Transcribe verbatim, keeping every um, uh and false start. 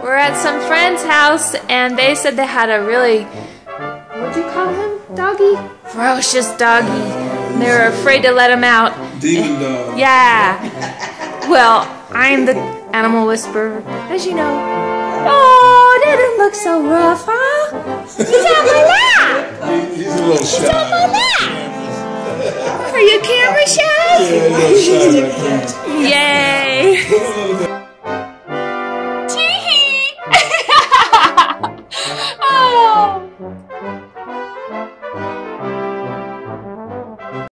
We're at some friend's house and they said they had a really, what'd you call him, doggy? Ferocious doggy. And they were afraid to let him out. Demon dog. Yeah. Well, I'm the animal whisperer, as you know. Oh, that didn't look so rough, huh? She's on my lap. He's a little shy. She's on my lap. Are you camera shy? Yeah, a little shy. Yay.